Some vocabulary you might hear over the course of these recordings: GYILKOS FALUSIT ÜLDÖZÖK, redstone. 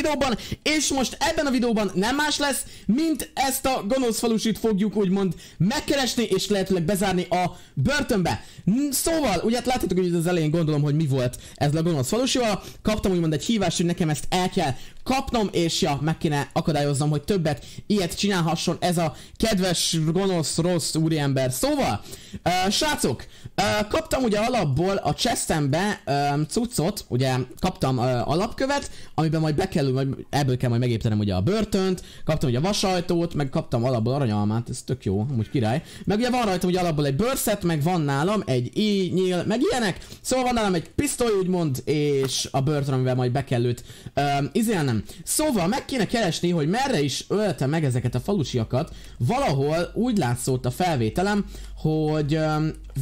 Videóban, és most ebben a videóban nem más lesz, mint ezt a gonosz falusit fogjuk úgymond megkeresni, és lehetőleg bezárni a börtönbe. Szóval, ugye hát látjátok, hogy az elején gondolom, hogy mi volt ez a gonosz falusival. Kaptam úgymond egy hívást, hogy nekem ezt el kell kapnom, és ja, meg kéne akadályoznom, hogy többet ilyet csinálhasson ez a kedves, gonosz, rossz úriember. Szóval, srácok, kaptam ugye alapból a chestembe cuccot, ugye kaptam alapkövet, amiben majd ebből kell majd megépítenem ugye a börtönt, kaptam ugye a vasajtót, meg kaptam alapból aranyalmát, ez tök jó, amúgy király. Meg ugye van rajta ugye alapból egy bőrszett, meg van nálam egy nyíl, meg ilyenek. Szóval van nálam egy pisztoly úgymond, és a börtön, amivel majd be kell őt izélnem. Szóval meg kéne keresni, hogy merre is ölte meg ezeket a falusiakat. Valahol úgy látszott a felvételem, hogy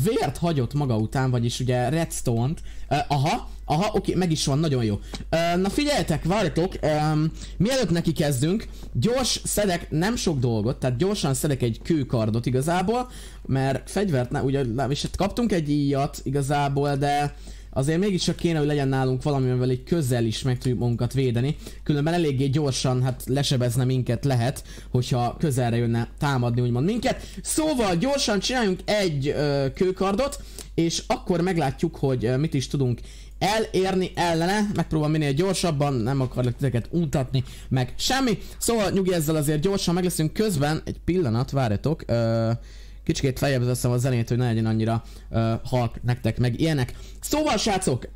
vért hagyott maga után, vagyis ugye redstone-t. Aha, oké, meg is van, nagyon jó. Na figyeljetek, várjatok, mielőtt neki kezdünk, gyors szedek nem sok dolgot, tehát gyorsan szedek egy kőkardot igazából, mert fegyvert, ugye, és hát kaptunk egy íjat igazából, de azért mégiscsak kéne, hogy legyen nálunk valami, amivel így közel is meg tudjuk magunkat védeni. Különben eléggé gyorsan, hát lesebezne minket lehet, hogyha közelre jönne támadni úgymond minket. Szóval gyorsan csináljunk egy kőkardot, és akkor meglátjuk, hogy mit is tudunk elérni ellene. Megpróbálom minél gyorsabban, nem akarlak titeket untatni, meg semmi. Szóval nyugi, ezzel azért gyorsan meg leszünk. Közben egy pillanat, várjatok. Kicsikét feljebb teszem a zenét, hogy ne legyen annyira halk nektek, meg ilyenek. Szóval srácok,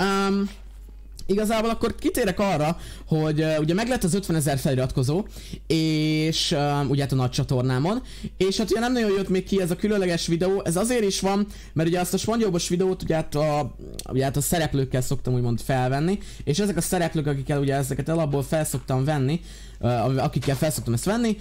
igazából akkor kitérek arra, hogy ugye meg lett az 50 000 feliratkozó, és ugye hát a nagy csatornámon, és hát ugye nem nagyon jött még ki ez a különleges videó, ez azért is van, mert ugye azt a spongyolbos videót ugye hát a szereplőkkel szoktam úgymond felvenni, és ezek a szereplők, akikkel ugye ezeket alapból felszoktam venni, akikkel felszoktam ezt venni,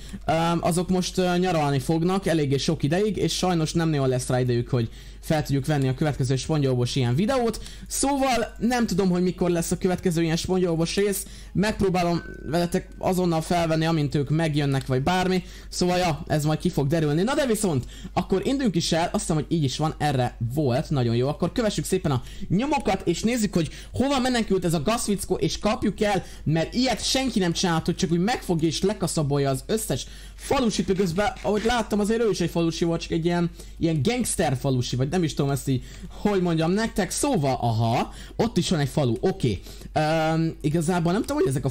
azok most nyaralni fognak eléggé sok ideig, és sajnos nem nagyon lesz rá idejük, hogy fel tudjuk venni a következő spongyolbos ilyen videót. Szóval nem tudom, hogy mikor lesz a következő ilyen spongyolbos rész. Megpróbálom veletek azonnal felvenni, amint ők megjönnek, vagy bármi. Szóval ja, ez majd ki fog derülni. Na de viszont, akkor indulunk is el. Azt hiszem, hogy így is van, erre volt. Nagyon jó. Akkor kövessük szépen a nyomokat, és nézzük, hogy hova menekült ez a gaszvickó, és kapjuk el, mert ilyet senki nem csinált, hogy csak úgy megfogja és lekaszabolja az összes falusit. Közben, ahogy láttam, azért ő is egy falusi volt, csak egy ilyen gangster falusi, vagy nem is tudom ezt így, hogy mondjam nektek. Szóval, aha, ott is van egy falu, oké. Igazából nem tudom, hogy ezek a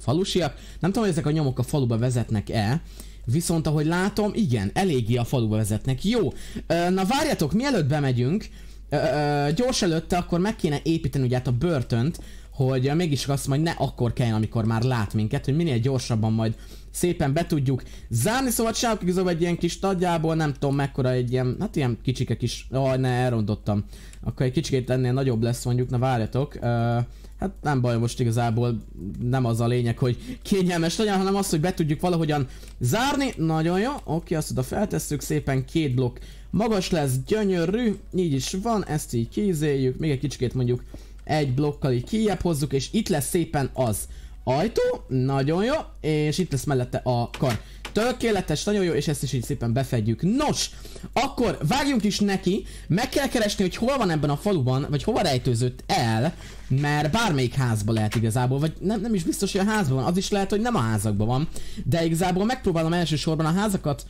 falusiak, nem tudom, hogy ezek a nyomok a faluba vezetnek-e. Viszont ahogy látom, igen, eléggé a faluba vezetnek. Jó, na várjatok, mielőtt bemegyünk, gyors előtte akkor meg kéne építeni ugye a börtönt, hogy mégis azt majd ne akkor kelljen, amikor már lát minket, hogy minél gyorsabban majd szépen be tudjuk zárni. Szóval csinálok igazából egy ilyen kis, nagyjából nem tudom mekkora, egy ilyen, hát ilyen kicsike kis, ne, elrontottam. Akkor egy kicsikét ennél nagyobb lesz mondjuk, na várjatok. Hát nem baj, most igazából nem az a lényeg, hogy kényelmes legyen, hanem az, hogy be tudjuk valahogyan zárni. Nagyon jó, oké, azt oda feltesszük, szépen 2 blokk magas lesz, gyönyörű, így is van, ezt így kiizéljük, még egy kicsikét mondjuk egy blokkal így kijebb hozzuk, és itt lesz szépen az ajtó, nagyon jó, és itt lesz mellette a kar. Tökéletes, nagyon jó, és ezt is így szépen befedjük. Nos, akkor vágjunk is neki, meg kell keresni, hogy hol van ebben a faluban, vagy hova rejtőzött el, mert bármelyik házba lehet igazából, vagy nem is biztos, hogy a házban van, az is lehet, hogy nem a házakban van, de igazából megpróbálom elsősorban a házakat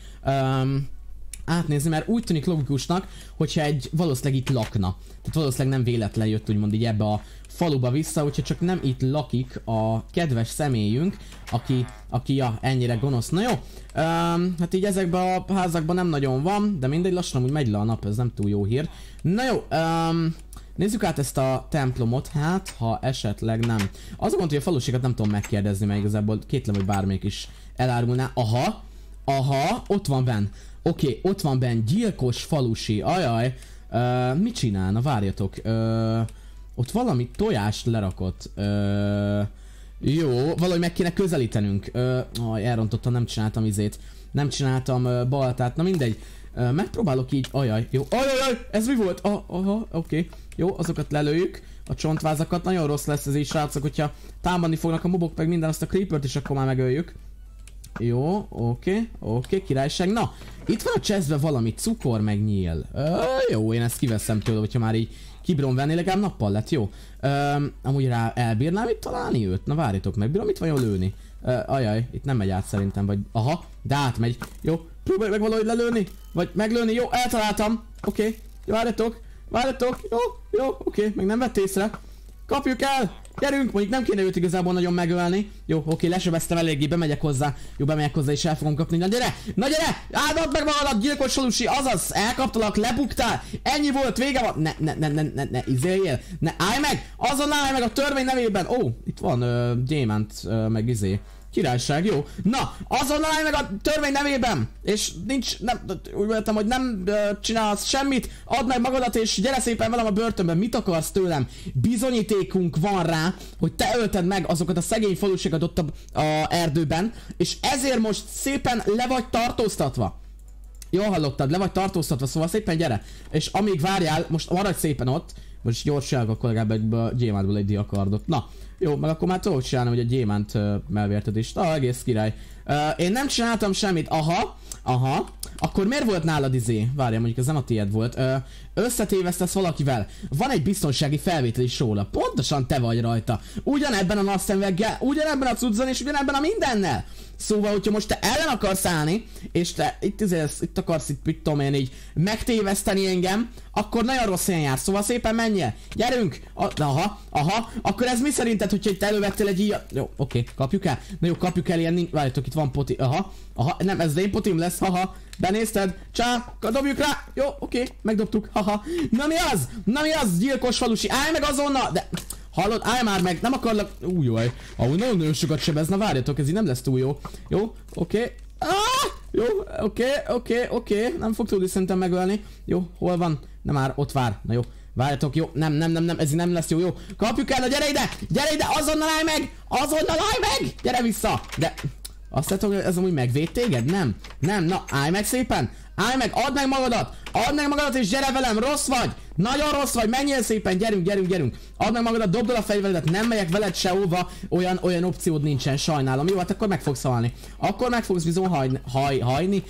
átnézni, mert úgy tűnik logikusnak, hogyha egy valószínűleg itt lakna. Tehát valószínűleg nem véletlen jött úgymond így ebbe a faluba vissza, hogyha csak nem itt lakik a kedves személyünk, aki ja, ennyire gonosz. Na jó, hát így ezekben a házakban nem nagyon van, de mindegy, lassan úgy megy le a nap, ez nem túl jó hír. Na jó, nézzük át ezt a templomot, hát ha esetleg nem. Az a gond, hogy a falusikat nem tudom megkérdezni, mert igazából kétlem, hogy bármelyik is elárulná. Aha, ott van benn. Oké, ott van benn gyilkos falusi, ajaj. Mit csinálna? Várjatok. Ott valami tojást lerakott. Jó, valahogy meg kéne közelítenünk. Elrontottam, nem csináltam izét. Nem csináltam baltát, na mindegy. Megpróbálok így, ajaj, jó. Ajaj, ez mi volt? Oké. Jó, azokat lelőjük. A csontvázakat, nagyon rossz lesz ez így, srácok, hogyha támadni fognak a mobok, meg minden, azt a creepert is akkor már megöljük. Jó, oké, királyság. Na, itt van a chestben valami cukor, meg nyíl. Jó, én ezt kiveszem tőle, hogyha már így kibrom venni, legalább nappal lett, jó. Amúgy rá elbírnám itt találni őt? Na várjatok meg, bírom itt vajon lőni? Ajaj, itt nem megy át szerintem, vagy... Aha, de átmegy. Jó, próbálj meg valahogy lelőni, vagy meglőni, jó, eltaláltam. Oké, várjatok, jó, oké, meg nem vett észre. Kapjuk el! Gyerünk! Mondjuk nem kéne őt igazából nagyon megölni. Jó, oké, lesöbeztem eléggé, bemegyek hozzá. Jó, bemegyek hozzá és el fogom kapni. Na gyere! Áldott meg magadat, gyilkos falusi, azaz! Elkaptalak, lebuktál! Ennyi volt, vége van! Ne, izéljél! Ne, állj meg! Azonnal állj meg a törvény nevében! Ó, itt van gyémánt, meg izé. Királyság, jó. Na, azonnal állj meg a törvény nevében! És nincs, nem, úgy vettem, hogy nem csinálsz semmit, add meg magadat és gyere szépen velem a börtönben. Mit akarsz tőlem? Bizonyítékunk van rá, hogy te ölted meg azokat a szegény falusikat ott a erdőben, és ezért most szépen le vagy tartóztatva. Jól hallottad, le vagy tartóztatva, szóval szépen gyere. És amíg várjál, most maradj szépen ott, most gyorsan a kollégába a gyémántból egy diakardot. Na. Jó, meg akkor már tudok csinálni, hogy a gyémánt melvértetést. Egész király. Én nem csináltam semmit. Aha. Akkor miért volt nálad izé? Várjál, mondjuk ez nem a tiéd volt. Összetévesztesz valakivel. Van egy biztonsági felvételi sóla. Pontosan te vagy rajta. Ugyanebben a nasszemveggel, ugyanebben a cudzon és ugyanebben a mindennel. Szóval, hogyha most te ellen akarsz állni, és te itt akarsz itt, mit tudom én, így megtéveszteni engem, akkor nagyon rossz helyen jársz, szóval szépen menjél. Gyerünk! Aha, akkor ez mi szerinted, hogyha itt elővettél egy ilyen... Jó, oké, kapjuk el? Na jó, kapjuk el ilyen... Várjatok, itt van poti... Aha, nem, ez az én potim lesz, haha. Benézted? Csá, dobjuk rá! Jó, oké, megdobtuk, haha. Na mi az, gyilkos falusi? Állj meg azonnal! De... Hallod? Állj már meg! Nem akarlak... Újjaj! Ahogy nagyon sokat sebez. Na várjatok, ez így nem lesz túl jó. Jó? Oké. Jó, oké. Nem fog tudni szerintem megölni. Jó, hol van? Nem már, ott vár. Na jó. Várjatok, jó. Nem, ez így nem lesz jó. Kapjuk el, na gyere ide! Azonnal állj meg! Gyere vissza! De... Azt látom, hogy ez amúgy megvéd téged? Nem, na állj meg szépen! Állj meg, add meg magadat és gyere velem, rossz vagy! Nagyon rossz vagy, menjél szépen, gyerünk! Add meg magadat, dobd el a fegyveredet, nem megyek veled sehova, olyan opciód nincsen, sajnálom. Jó, hát akkor meg fogsz halni. Akkor meg fogsz bizony halni.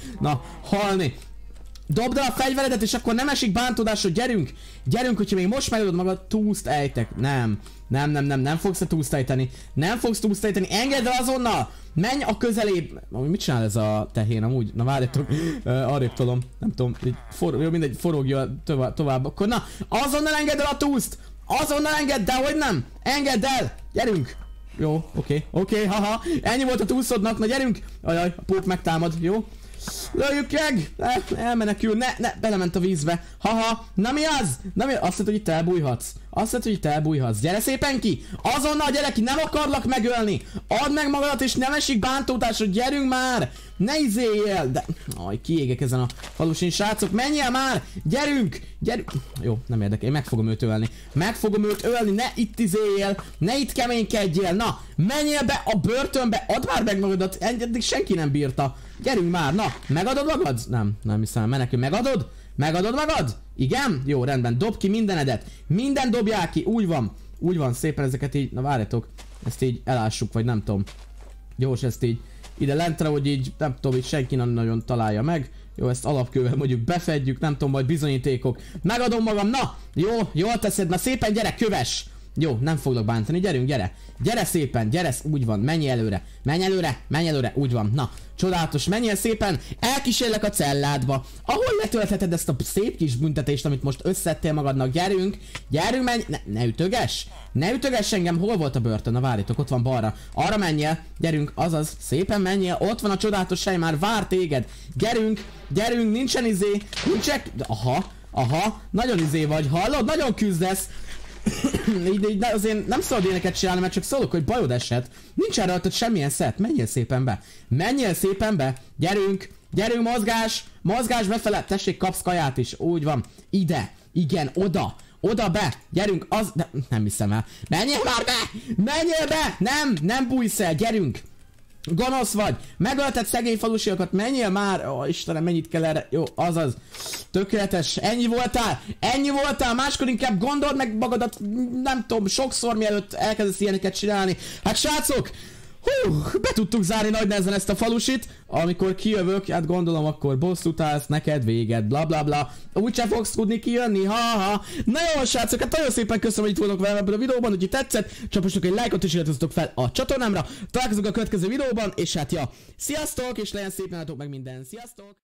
Dobd el a fegyveredet és akkor nem esik bántódásra, gyerünk, hogyha még most megölöd magad, túszt ejtek. Nem fogsz te túsztejteni. Nem fogsz túsztejteni, engedd el azonnal! Menj a közelébe! Mit csinál ez a tehén amúgy? Na várjatok, arrébb tolom. Nem tudom, így jó, mindegy, forogja tovább. Akkor na, azonnal engedd el a túszt! Azonnal engedd el, hogy nem! Engedd el! Gyerünk! Jó, oké, haha. Ennyi volt a túszodnak, na gyerünk! Ajaj, a pók megtámad, jó? Lőjük meg! Elmenekül, ne, belement a vízbe. Haha, na mi az? Azt hiszed, hogy itt elbújhatsz. Gyere szépen ki! Azonnal gyere ki, nem akarlak megölni! Add meg magadat és nem esik bántótásra, gyerünk már! Ne izéljél! De... Aj, kiégek ezen a falusin, srácok, menjél már! Gyerünk! Jó, nem érdekel, én meg fogom őt ölni, ne itt izéljél! Ne itt keménykedjél! Na, menjél be a börtönbe, add már meg magadat! Eddig senki nem bírta! Gyerünk már, na, megadod magad? Nem hiszem, menekül, megadod? Megadod magad? Igen? Jó, rendben, dob ki mindenedet. Minden dobjál ki, úgy van szépen ezeket így, na várjatok. Ezt így elássuk, vagy nem tudom. Gyors, ezt így ide lentre, hogy így nem tudom, így senki nem nagyon találja meg. Jó, ezt alapkővel mondjuk befedjük, nem tudom, majd bizonyítékok. Megadom magam, na! Jó, jól teszed, na szépen gyere, köves! Jó, nem foglak bántani, gyerünk, gyere! Gyere szépen, gyere, úgy van, menj előre! Menj előre, menj előre, úgy van, na! Csodálatos, menjél szépen, elkísérlek a celládba, ahol letöltheted ezt a szép kis büntetést, amit most összettél magadnak, gyerünk, gyerünk, menj, ne ütögess, ne ütögess engem, hol volt a börtön, na várjátok, ott van balra, arra menjél, gyerünk, azaz, szépen menjél, ott van a csodálatos hely, már vár téged, gyerünk, gyerünk, nincsen izé, nincsen, aha, aha, nagyon izé vagy, hallod, nagyon küzdesz, így azért nem szabad ilyeneket csinálni, mert csak szólok, hogy bajod esett. Nincs erre rajtad semmilyen szett. Menjél szépen be. Menjél szépen be. Gyerünk. Gyerünk, mozgás. Mozgás befele. Tessék, kapsz kaját is. Úgy van. Ide. Igen, oda. Oda be. Gyerünk. Az... De, nem hiszem el. Menjél már be. Menjél be. Nem. Nem bújsz el. Gyerünk. Gonosz vagy. Megölted szegény falusiakat. Menjél már. Ó, Istenem, mennyit kell erre. Jó, azaz. Tökéletes. Ennyi voltál. Ennyi voltál. Máskor inkább gondold meg magadat. Nem tudom, sokszor mielőtt elkezdesz ilyeneket csinálni. Hát srácok. Hú, be tudtuk zárni nagy nehezen ezt a falusit. Amikor kijövök, hát gondolom akkor boss utálsz, neked véged, bla bla bla. Úgyse fogsz tudni kijönni, ha. Na jó, srácok, hát nagyon szépen köszönöm, hogy itt voltok velem ebben a videóban, hogyha tetszett, csapassatok egy lájkot és iratkozzatok fel a csatornámra. Találkozunk a következő videóban, és hát ja, sziasztok, és legyen szép napot meg minden, sziasztok!